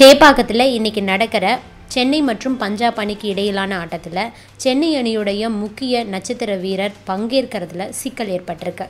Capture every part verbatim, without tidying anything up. சேப்பாக்கத்தில் இன்றைக்கி நடக்கிற சென்னை மற்றும் பஞ்சாப் அணிக்கு இடையிலான ஆட்டத்தில் சென்னை அணியுடைய முக்கிய நட்சத்திர வீரர் பங்கேற்கிறதுல சிக்கல் ஏற்பட்டிருக்கு.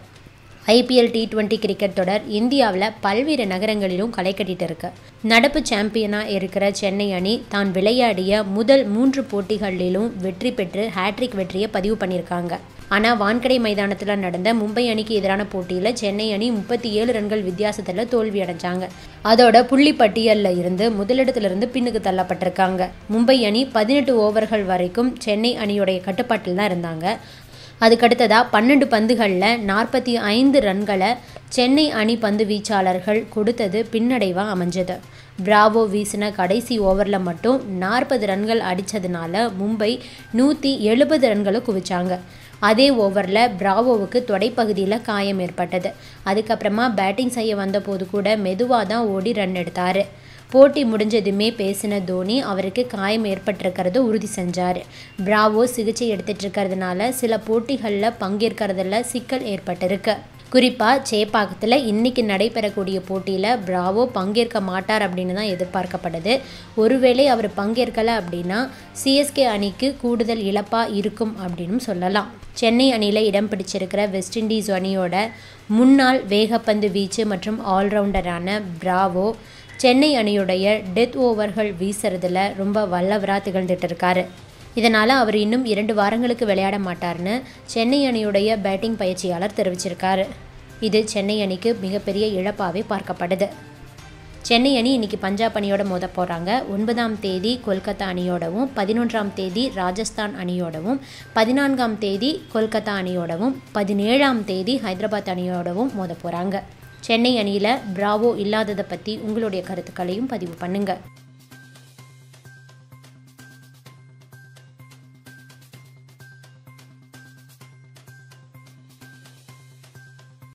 ஐபிஎல் டி டுவெண்ட்டி கிரிக்கெட் தொடர் இந்தியாவில் பல்வேறு நகரங்களிலும் களை கட்டிட்டு இருக்கு. நடப்பு சாம்பியனாக இருக்கிற சென்னை அணி தான் விளையாடிய முதல் மூன்று போட்டிகளிலும் வெற்றி பெற்று ஹேட்ரிக் வெற்றியை பதிவு பண்ணியிருக்காங்க. ஆனால் வான்கடை மைதானத்தில் நடந்த மும்பை அணிக்கு எதிரான போட்டியில் சென்னை அணி முப்பத்தி ஏழு ரன்கள் வித்தியாசத்தில் தோல்வி அடைஞ்சாங்க. அதோட புள்ளி பட்டியலில் இருந்து முதலிடத்திலிருந்து பின்னுக்கு தள்ளப்பட்டிருக்காங்க. மும்பை அணி பதினெட்டு ஓவர்கள் வரைக்கும் சென்னை அணியுடைய கட்டுப்பாட்டில் தான் இருந்தாங்க. அதுக்கடுத்ததாக பன்னெண்டு பந்துகளில் நாற்பத்தி ஐந்து ரன்களை சென்னை அணி பந்து வீச்சாளர்கள் கொடுத்தது பின்னடைவாக அமைஞ்சது. பிராவோ வீசின கடைசி ஓவரில் மட்டும் நாற்பது ரன்கள் அடித்ததுனால மும்பை நூற்றி எழுபது ரன்களை குவிச்சாங்க. அதே ஓவரில் பிராவோவுக்கு தொடைப்பகுதியில் காயம் ஏற்பட்டது. அதுக்கப்புறமா பேட்டிங் செய்ய வந்தபோது கூட மெதுவாக தான் ஓடி ரன் எடுத்தார். போட்டி முடிஞ்சதுமே பேசின தோனி அவருக்கு காயம் ஏற்பட்டிருக்கிறது உறுதி செஞ்சார். பிராவோ சிகிச்சை எடுத்துகிட்ருக்கிறதுனால சில போட்டிகளில் பங்கேற்கிறதுல சிக்கல் ஏற்பட்டிருக்கு. குறிப்பாக சேப்பாக்கத்தில் இன்றைக்கி நடைபெறக்கூடிய போட்டியில் பிராவோ பங்கேற்க மாட்டார் அப்படின்னு தான் எதிர்பார்க்கப்படுது. ஒருவேளை அவர் பங்கேற்கலை அப்படின்னா சிஎஸ்கே அணிக்கு கூடுதல் இழப்பாக இருக்கும் அப்படின்னு சொல்லலாம். சென்னை அணியில் இடம் பிடிச்சிருக்கிற வெஸ்ட் இண்டீஸ் அணியோட முன்னாள் வேகப்பந்து வீச்சு மற்றும் ஆல்ரவுண்டரான பிராவோ சென்னை அணியுடைய டெத் ஓவர்கள் வீசுறதுல ரொம்ப வல்லவராக திகழ்ந்துட்டு இருக்காரு. இதனால் அவர் இன்னும் இரண்டு வாரங்களுக்கு விளையாட மாட்டார்னு சென்னை அணியுடைய பேட்டிங் பயிற்சியாளர் தெரிவிச்சிருக்காரு. இது சென்னை அணிக்கு மிகப்பெரிய இழப்பாகவே பார்க்கப்படுது. சென்னை அணி இன்றைக்கி பஞ்சாப் அணியோட மோத போகிறாங்க. ஒன்பதாம் தேதி கொல்கத்தா அணியோடவும், பதினொன்றாம் தேதி ராஜஸ்தான் அணியோடவும், பதினான்காம் தேதி கொல்கத்தா அணியோடவும், பதினேழாம் தேதி ஹைதராபாத் அணியோடவும் மோத போகிறாங்க. சென்னை அணியில் பிராவோ இல்லாததை பற்றி உங்களுடைய கருத்துக்களையும் பதிவு பண்ணுங்கள்.